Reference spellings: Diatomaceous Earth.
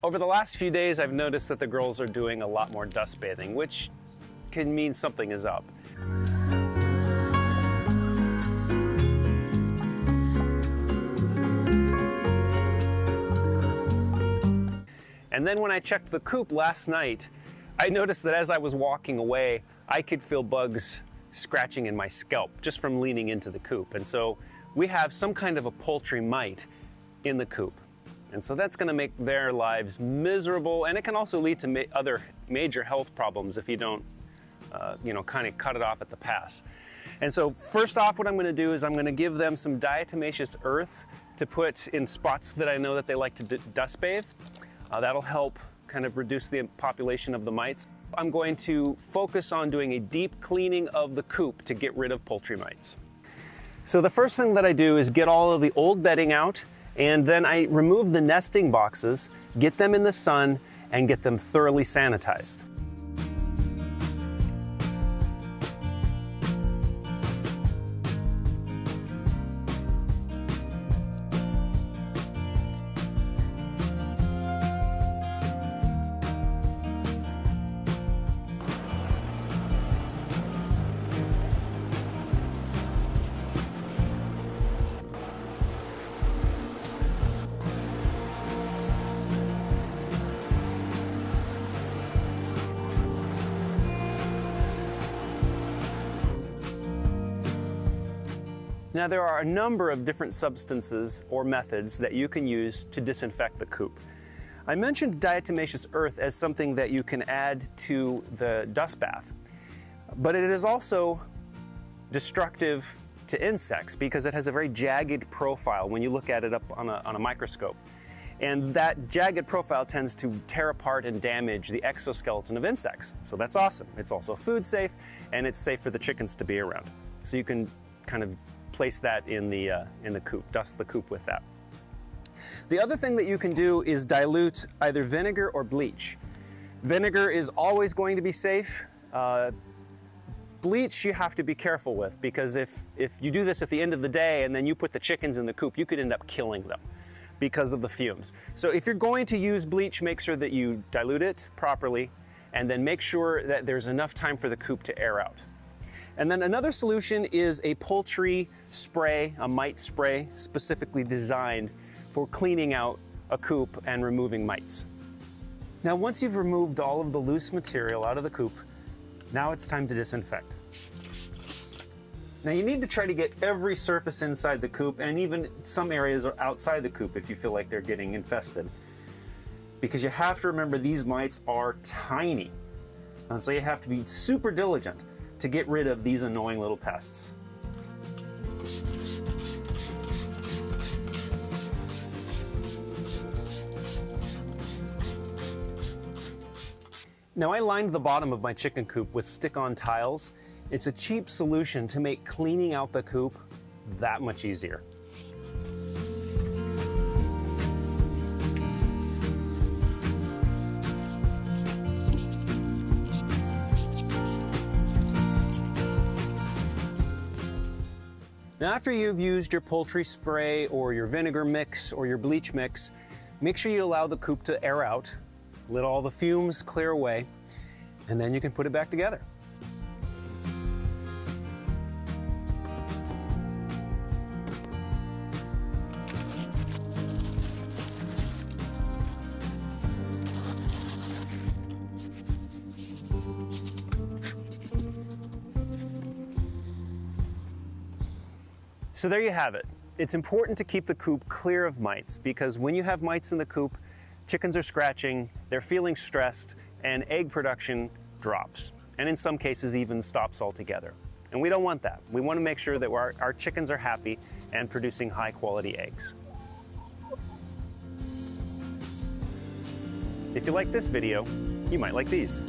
Over the last few days, I've noticed that the girls are doing a lot more dust bathing, which can mean something is up. And then when I checked the coop last night, I noticed that as I was walking away, I could feel bugs scratching in my scalp just from leaning into the coop. And so we have some kind of a poultry mite in the coop. And so that's going to make their lives miserable, and it can also lead to other major health problems if you don't, kind of cut it off at the pass. And so first off, what I'm going to do is I'm going to give them some diatomaceous earth to put in spots that I know that they like to dust bathe. That'll help kind of reduce the population of the mites. I'm going to focus on doing a deep cleaning of the coop to get rid of poultry mites. So the first thing that I do is get all of the old bedding out, and then I remove the nesting boxes, get them in the sun, and get them thoroughly sanitized. Now, there are a number of different substances or methods that you can use to disinfect the coop. I mentioned diatomaceous earth as something that you can add to the dust bath, but it is also destructive to insects because it has a very jagged profile when you look at it up on a microscope. And that jagged profile tends to tear apart and damage the exoskeleton of insects. So that's awesome. It's also food safe, and it's safe for the chickens to be around. So you can kind of place that in the coop, dust the coop with that. The other thing that you can do is dilute either vinegar or bleach. Vinegar is always going to be safe. Bleach you have to be careful with, because if you do this at the end of the day and then you put the chickens in the coop, you could end up killing them because of the fumes. So if you're going to use bleach, make sure that you dilute it properly, and then make sure that there's enough time for the coop to air out. And then another solution is a poultry spray, a mite spray, specifically designed for cleaning out a coop and removing mites. Now, once you've removed all of the loose material out of the coop, now it's time to disinfect. Now, you need to try to get every surface inside the coop, and even some areas are outside the coop if you feel like they're getting infested. Because you have to remember, these mites are tiny. And so you have to be super diligent to get rid of these annoying little pests. Now, I lined the bottom of my chicken coop with stick-on tiles. It's a cheap solution to make cleaning out the coop that much easier. Now, after you've used your poultry spray or your vinegar mix or your bleach mix, make sure you allow the coop to air out, let all the fumes clear away, and then you can put it back together. So there you have it. It's important to keep the coop clear of mites, because when you have mites in the coop, chickens are scratching, they're feeling stressed, and egg production drops, and in some cases even stops altogether. And we don't want that. We want to make sure that our chickens are happy and producing high quality eggs. If you like this video, you might like these.